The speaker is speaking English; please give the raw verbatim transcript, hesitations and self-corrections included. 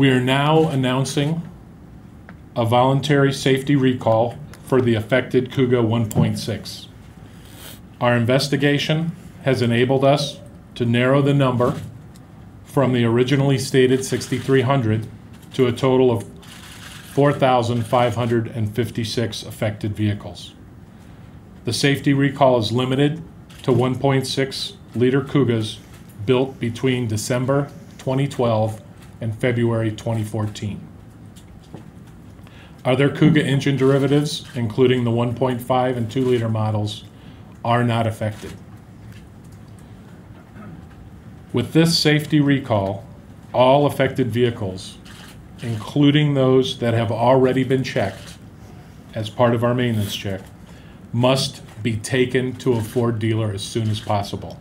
We are now announcing a voluntary safety recall for the affected Kuga one point six. Our investigation has enabled us to narrow the number from the originally stated six thousand three hundred to a total of four thousand five hundred fifty-six affected vehicles. The safety recall is limited to one point six liter Kugas built between December twenty twelve and February twenty fourteen. Other Kuga engine derivatives, including the one point five and two liter models, are not affected. With this safety recall, all affected vehicles, including those that have already been checked as part of our maintenance check, must be taken to a Ford dealer as soon as possible.